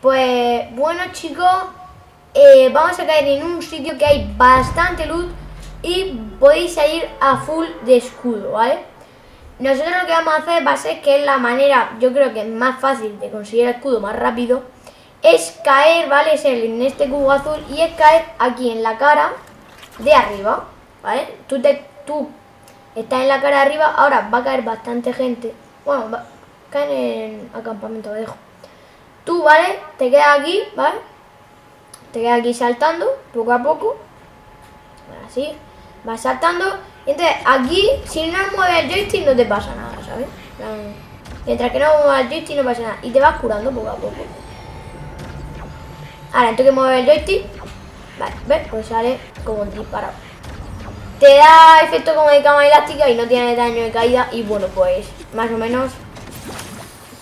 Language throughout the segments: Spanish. Pues bueno chicos, vamos a caer en un sitio que hay bastante loot y podéis ir a full de escudo, ¿vale? Nosotros lo que vamos a hacer va a ser que es la manera, yo creo que es más fácil de conseguir el escudo más rápido, es caer, ¿vale? Es en este cubo azul y es caer aquí en la cara de arriba, ¿vale? Tú estás en la cara de arriba, ahora va a caer bastante gente, bueno, caen en acampamento dejo. Tú, ¿vale? Te quedas aquí, ¿vale? Te quedas aquí saltando, poco a poco, así, vas saltando, y entonces aquí, si no mueves el joystick no te pasa nada, ¿sabes? Mientras que no mueves el joystick no pasa nada, y te vas curando poco a poco. Ahora, entonces que mueves el joystick, vale, ¿ves? Pues sale como disparado. Te da efecto como de cama elástica y no tiene daño de caída, y bueno, pues, más o menos,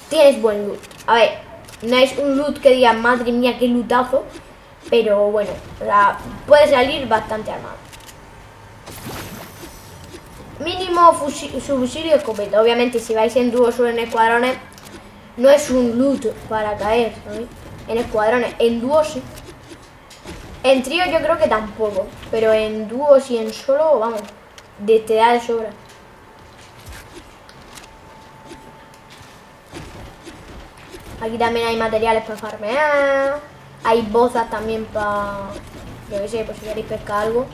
tienes buen loot. A ver, no es un loot que diga, madre mía, qué lootazo, pero bueno, o sea, puede salir bastante armado. Mínimo subfusil y escopeta. Obviamente si vais en dúos o en escuadrones, no es un loot para caer, ¿sabes? En escuadrones, en dúos sí. En trío yo creo que tampoco, pero en dúos y en solo, vamos, te da de sobra. Aquí también hay materiales para farmear. Hay bozas también para, yo qué sé, por si queréis pescar algo.